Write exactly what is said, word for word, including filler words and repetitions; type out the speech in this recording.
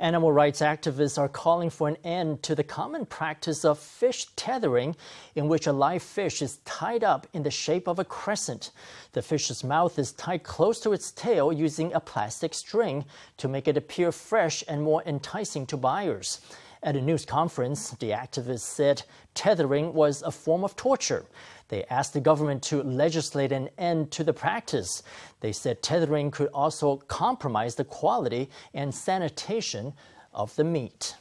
Animal rights activists are calling for an end to the common practice of fish tethering, in which a live fish is tied up in the shape of a crescent. The fish's mouth is tied close to its tail using a plastic string to make it appear fresh and more enticing to buyers. At a news conference, the activists said tethering was a form of torture. They asked the government to legislate an end to the practice. They said tethering could also compromise the quality and sanitation of the meat.